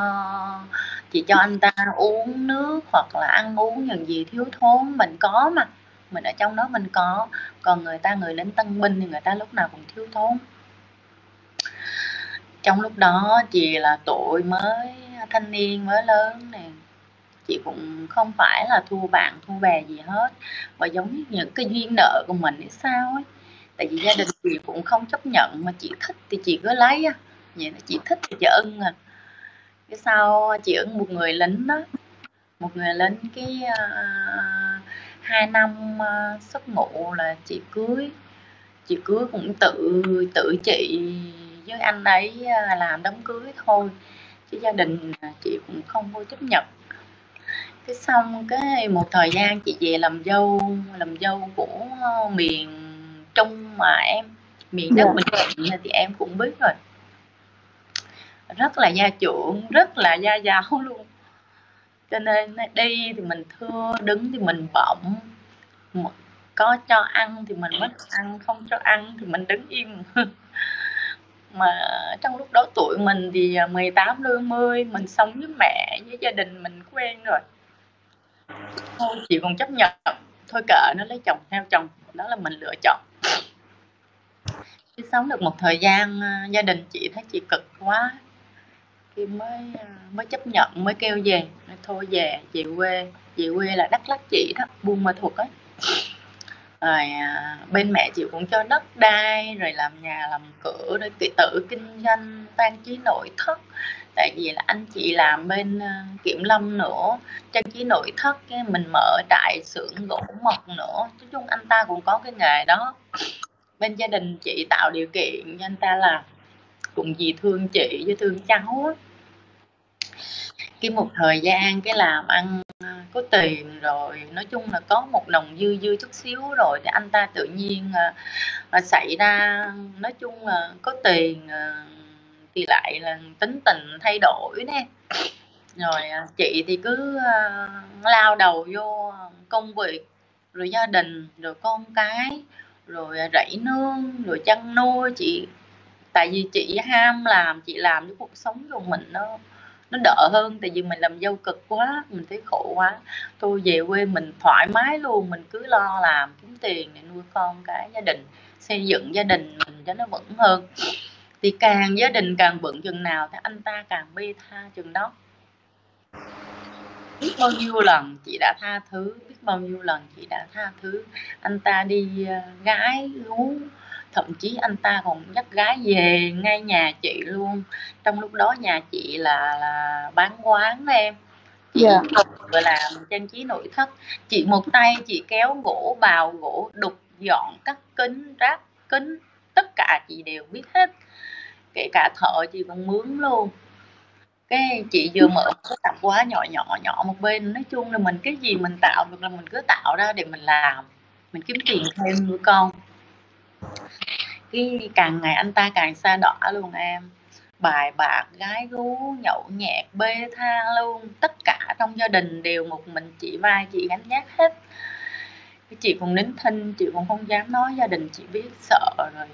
chị cho anh ta uống nước hoặc là ăn uống những gì thiếu thốn, mình có mà, mình ở trong đó mình có. Còn người ta, người lính tân binh thì người ta lúc nào cũng thiếu thốn. Trong lúc đó chị là tuổi mới thanh niên mới lớn này, chị cũng không phải là thua bạn thua bè gì hết, và giống như những cái duyên nợ của mình thì sao ấy, tại vì gia đình chị cũng không chấp nhận, mà chị thích thì chị cứ lấy, vậy là chị thích thì chị ưng à. Cái sau chị ưng một người lính đó, một người lính, cái 2 năm xuất ngũ là chị cưới. Chị cưới cũng tự chị với anh ấy làm đám cưới thôi, chứ gia đình chị cũng không vô chấp nhận. Cái xong cái một thời gian chị về làm dâu của miền Trung, mà em miền đất Bình Định thì em cũng biết rồi, rất là gia trưởng, rất là gia giáo luôn. Cho nên đi thì mình thưa, đứng thì mình bỏng, có cho ăn thì mình mới được ăn, không cho ăn thì mình đứng im. Mà trong lúc đó tuổi mình thì 18 đôi mươi, mình sống với mẹ với gia đình mình quen rồi, thôi chị còn chấp nhận, thôi kệ nó, lấy chồng theo chồng, đó là mình lựa chọn. Khi sống được một thời gian gia đình chị thấy chị cực quá, khi mới chấp nhận, mới kêu về, thôi về về quê là Đắk Lắk chị đó, Buôn Ma Thuột ấy. Rồi bên mẹ chị cũng cho đất đai rồi làm nhà làm cửa để tự kinh doanh trang trí nội thất, tại vì là anh chị làm bên kiểm lâm nữa, trang trí nội thất, cái mình mở trại xưởng gỗ mộc nữa, nói chung anh ta cũng có cái nghề đó. Bên gia đình chị tạo điều kiện cho anh ta làm, cũng vì thương chị với thương cháu á. Cái một thời gian cái làm ăn có tiền rồi, nói chung là có một đồng dư chút xíu rồi, thì anh ta tự nhiên xảy ra, nói chung là có tiền thì lại là tính tình thay đổi nè. Rồi chị thì cứ lao đầu vô công việc, rồi gia đình, rồi con cái, rồi rẫy nương, rồi chăn nuôi. Chị tại vì chị ham làm, chị làm cái cuộc sống của mình nó đỡ hơn, tại vì mình làm dâu cực quá, mình thấy khổ quá. Tôi về quê mình thoải mái luôn, mình cứ lo làm kiếm tiền để nuôi con cái gia đình, xây dựng gia đình mình cho nó vững hơn. Thì càng gia đình càng vững chừng nào thì anh ta càng bê tha chừng đó. Biết bao nhiêu lần chị đã tha thứ, anh ta đi gái gú, thậm chí anh ta còn dắt gái về ngay nhà chị luôn. Trong lúc đó nhà chị là bán quán đó em, chị vừa làm trang trí nội thất, chị một tay chị kéo gỗ, bào gỗ, đục, dọn, cắt kính, ráp kính, tất cả chị đều biết hết, kể cả thợ chị còn mướn luôn. Cái chị vừa mở một cái tạp hóa nhỏ một bên, nói chung là mình cái gì mình tạo được là mình cứ tạo ra để mình làm, mình kiếm tiền thêm nuôi con. Cái càng ngày anh ta càng sa đọa luôn em, bài bạc, gái gú, nhậu nhẹt, bê tha luôn, tất cả trong gia đình đều một mình chị vai chị gánh vác hết. Chị còn nín thinh, chị cũng không dám nói, gia đình chị biết sợ rồi.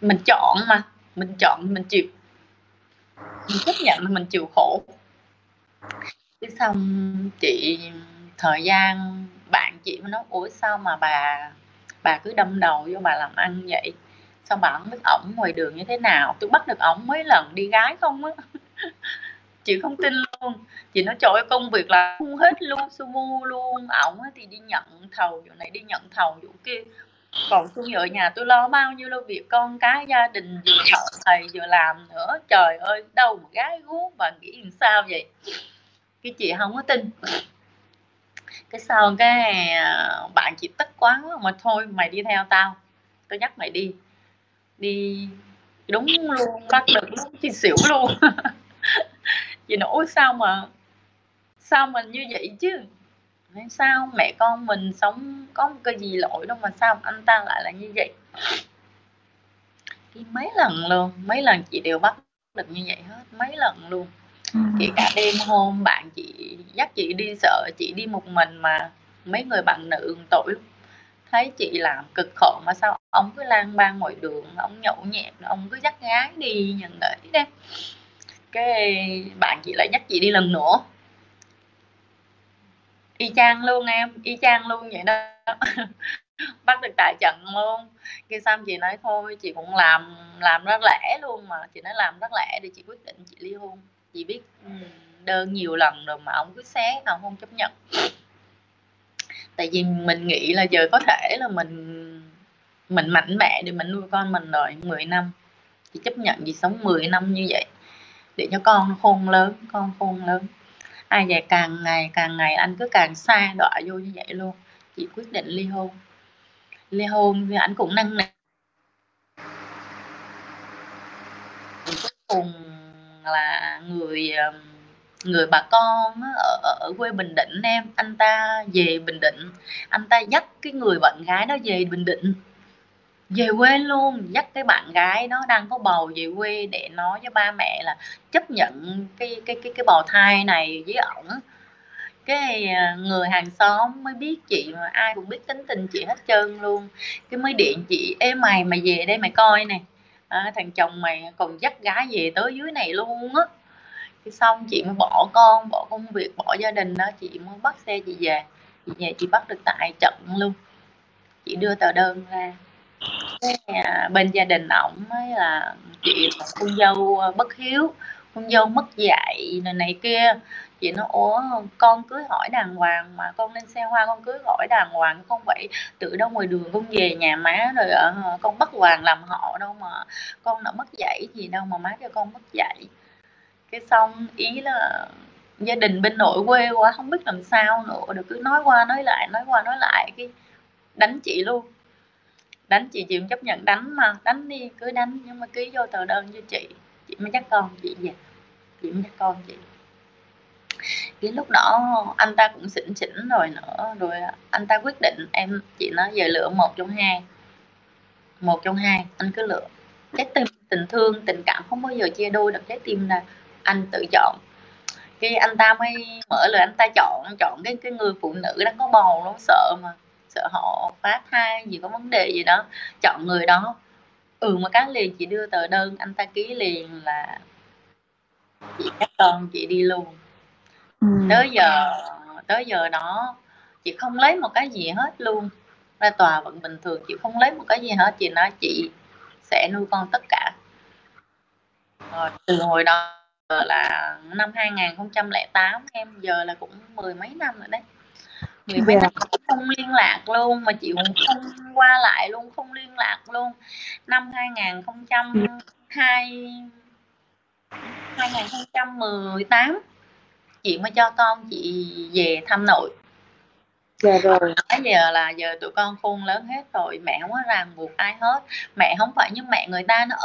Mình chọn mà, mình chọn mình chịu, mình chấp nhận là mình chịu khổ. Thế xong chị thời gian bạn chị mới nói, ủa sao mà bà cứ đâm đầu vô bà làm ăn vậy, sao bà không biết ổng ngoài đường như thế nào, tôi bắt được ổng mấy lần đi gái không á. Chị không tin luôn, chị nói trời ơi, công việc là không hết luôn, sumu luôn, ổng thì đi nhận thầu chỗ này, đi nhận thầu chỗ kia, còn tôi ở nhà tôi lo bao nhiêu lo việc con cái gia đình, vừa thợ thầy vừa làm nữa, trời ơi đâu một gái gú, bà nghĩ làm sao vậy. Cái chị không có tin. Cái sau cái bạn chị tức quá mà thôi mày đi theo tao, tôi dắt mày đi đúng luôn, bắt được đúng thì xỉu luôn. Chị nói sao mà như vậy chứ, sao mẹ con mình sống có một cái gì lỗi đâu mà sao anh ta lại là như vậy. Thì mấy lần chị đều bắt được như vậy hết, mấy lần luôn. Kể cả đêm hôm bạn chị dắt chị đi, sợ chị đi một mình mà mấy người bạn nữ tội thấy chị làm cực khổ mà sao ông cứ lang bang ngoài đường, ông nhậu nhẹt, ông cứ dắt gái đi nhận đấy. Cái bạn chị lại dắt chị đi lần nữa, Y chang luôn em, y chang luôn vậy đó. Bắt được tại trận luôn. Khi xong chị nói thôi chị cũng làm rất lẻ luôn mà. Chị nói làm rất lẻ để chị quyết định chị ly hôn. Chị biết đơn nhiều lần rồi mà ông cứ xé, ông không chấp nhận. Tại vì mình nghĩ là giờ có thể là mình mạnh mẽ để mình nuôi con mình rồi 10 năm. Chị chấp nhận chị sống 10 năm như vậy để cho con khôn lớn, con khôn lớn. Ai vậy càng ngày anh cứ càng xa đọa vô như vậy luôn. Chị quyết định ly hôn. Ly hôn thì anh cũng năn nỉ. Cuối cùng là người bà con ở quê Bình Định em, anh ta về Bình Định, anh ta dắt cái người bạn gái đó về Bình Định, về quê luôn, dắt cái bạn gái đó đang có bầu về quê để nói với ba mẹ là chấp nhận cái bào thai này với ổng. Cái người hàng xóm mới biết chị, mà ai cũng biết tính tình chị hết trơn luôn. Cái mới điện chị: ê mày, mày về đây mày coi này, thằng chồng mày còn dắt gái về tới dưới này luôn á. Thì xong chị mới bỏ con, bỏ công việc, bỏ gia đình đó, chị mới bắt xe chị về. Chị về chị bắt được tại trận luôn. Chị đưa tờ đơn ra. Cái bên gia đình ổng ấy là chị là con dâu bất hiếu, con dâu mất dạy này kia. Chị nói: ủa con cưới hỏi đàng hoàng mà, con lên xe hoa con cưới hỏi đàng hoàng, không phải tự đâu ngoài đường con về nhà má rồi con bắt hoàng làm họ đâu mà, con đã mất dạy gì đâu mà má cho con mất dạy. Cái xong ý là gia đình bên nội quê quá không biết làm sao nữa, được cứ nói qua nói lại cái đánh chị luôn. Đánh chị chịu chấp nhận, đánh mà, đánh đi cứ đánh, nhưng mà ký vô tờ đơn cho chị. Chị mới dắt con chị về, chị mới dắt con chị. Cái lúc đó anh ta cũng xỉn xỉn rồi nữa, rồi anh ta quyết định em. Chị nói giờ lựa một trong hai, anh cứ lựa. Cái tình thương, tình cảm không bao giờ chia đôi được, trái tim là anh tự chọn. Khi anh ta mới mở lời, anh ta chọn cái người phụ nữ đang có bầu, nó sợ họ phá thai gì, có vấn đề gì đó, chọn người đó. Mà cái liền chị đưa tờ đơn, anh ta ký liền là chị dắt con chị đi luôn. Tới giờ đó chị không lấy một cái gì hết luôn. Ra tòa vẫn bình thường, chị không lấy một cái gì hết. Chị nói chị sẽ nuôi con tất cả. Rồi, từ hồi đó là năm 2008 em, giờ là cũng mười mấy năm rồi đấy. Mười mấy năm không liên lạc luôn, mà chị cũng không qua lại luôn, không liên lạc luôn. Năm 2018 chị mới cho con chị về thăm nội. Dạ rồi. Bây giờ là giờ tụi con khôn lớn hết rồi, mẹ không có ràng buộc ai hết. Mẹ không phải như mẹ người ta nữa.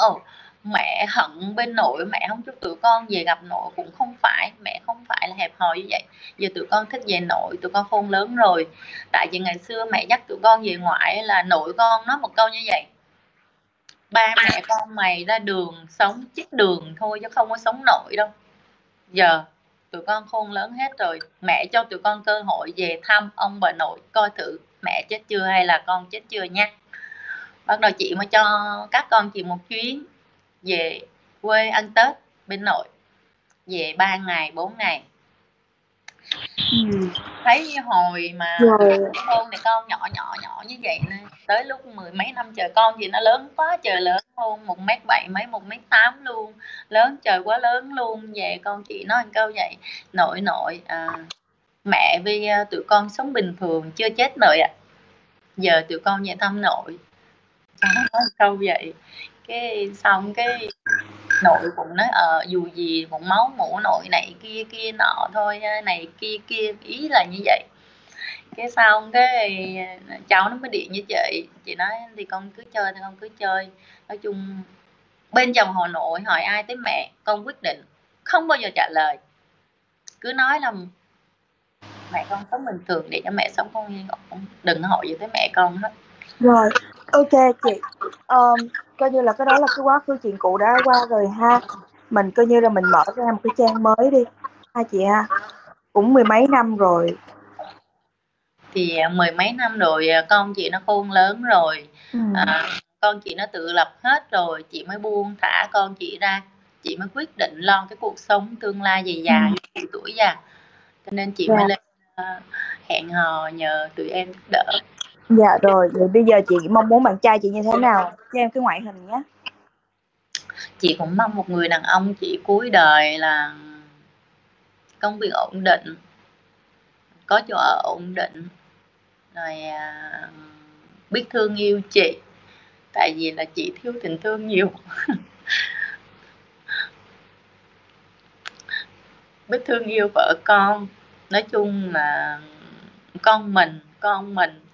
Mẹ hận bên nội, mẹ không cho tụi con về gặp nội cũng không phải. Mẹ không phải là hẹp hòi như vậy. Giờ tụi con thích về nội, tụi con khôn lớn rồi. Tại vì ngày xưa mẹ dắt tụi con về ngoại là nội con nói một câu như vậy: ba mẹ con mày ra đường sống chết đường thôi chứ không có sống nội đâu. Giờ tụi con khôn lớn hết rồi, mẹ cho tụi con cơ hội về thăm ông bà nội coi thử mẹ chết chưa hay là con chết chưa nha. Bắt đầu chị mới cho các con chị một chuyến về quê ăn Tết bên nội, về 3 ngày 4 ngày. Thấy hồi mà con này con nhỏ như vậy này. Tới lúc mười mấy năm trời, con thì nó lớn quá trời lớn luôn, 1m7 mấy, 1m8 luôn, lớn trời quá lớn luôn. Về con chị nói một câu vậy: nội mẹ vì tụi con sống bình thường chưa chết nội ạ. Giờ tụi con về thăm nội. Nó nói câu vậy. Cái xong cái nội cũng nói dù gì cũng máu mủ nội này kia nọ thôi, này kia ý là như vậy. Cái xong cái cháu nó mới điện như chị nói thì con cứ chơi. Nói chung bên chồng họ nội hỏi ai tới mẹ, con quyết định không bao giờ trả lời, cứ nói là mẹ con sống bình thường để cho mẹ sống con yên ổn, đừng hỏi gì tới mẹ con hết. Rồi, ok chị, coi như là cái đó là cái quá khứ chuyện cũ đã qua rồi ha. Mình coi như là mình mở ra một cái trang mới đi ha chị ha. Cũng mười mấy năm rồi. Thì mười mấy năm rồi con chị nó khôn lớn rồi, con chị nó tự lập hết rồi. Chị mới buông thả con chị ra, chị mới quyết định lo cái cuộc sống tương lai dài của tuổi già. Cho nên chị mới lên hẹn hò nhờ tụi em giúp đỡ. Dạ rồi, vậy bây giờ chị mong muốn bạn trai chị như thế nào? Cho em cái ngoại hình nhé. Chị cũng mong một người đàn ông chị cuối đời là công việc ổn định, có chỗ ở ổn định, rồi biết thương yêu chị, tại vì là chị thiếu tình thương nhiều. Biết thương yêu vợ con, nói chung là con mình,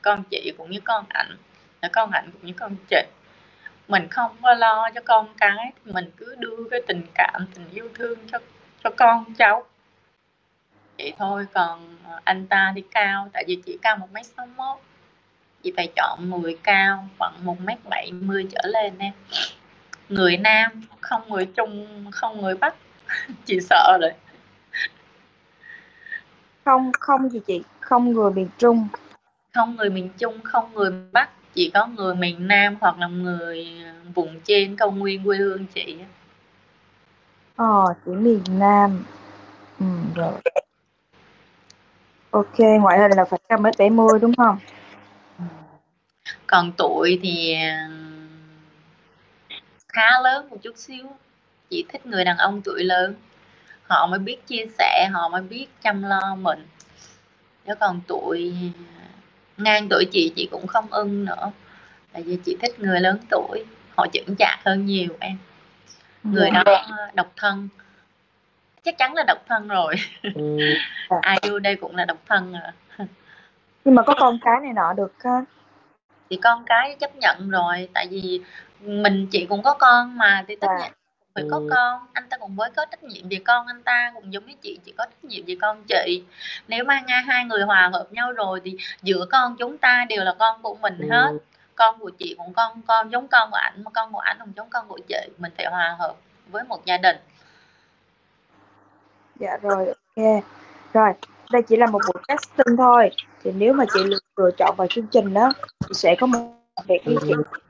con chị cũng như con ảnh cũng như con chị. Mình không có lo cho con cái, mình cứ đưa cái tình cảm, tình yêu thương cho con cháu vậy thôi. Còn anh ta thì cao, tại vì chị cao 1m61, chị phải chọn người cao khoảng 1m70 trở lên em. Người nam, không người Trung, không người Bắc. Chị sợ rồi. Không gì chị, không người miền Trung, không người miền Trung, không người Bắc, chỉ có người miền Nam hoặc là người vùng trên cao nguyên quê hương chị. Chị miền Nam. Rồi. Ok, ngoại hình là phải 1m70 đúng không? Còn tuổi thì khá lớn một chút xíu. Chị thích người đàn ông tuổi lớn, họ mới biết chia sẻ, họ mới biết chăm lo mình. Nếu còn tuổi ngang tuổi chị cũng không ưng nữa, tại vì chị thích người lớn tuổi, họ chững chạc hơn nhiều em. Người đó độc thân, chắc chắn là độc thân rồi. Ai yêu đây cũng là độc thân à. Nhưng mà có con cái này nọ được không? Thì con cái chấp nhận rồi, tại vì chị cũng có con mà, thì tất nhiên phải có con. Anh ta cũng mới có trách nhiệm về con anh ta, cũng giống như chị có trách nhiệm về con chị. Nếu mà hai người hòa hợp nhau rồi thì giữa con chúng ta đều là con của mình hết. Con của chị cũng con giống con của ảnh, mà con của ảnh cũng giống con của chị. Mình phải hòa hợp với một gia đình. Dạ rồi, ok. Rồi, đây chỉ là một buổi casting thôi. Thì nếu mà chị lựa chọn vào chương trình đó, chị sẽ có một việc như chị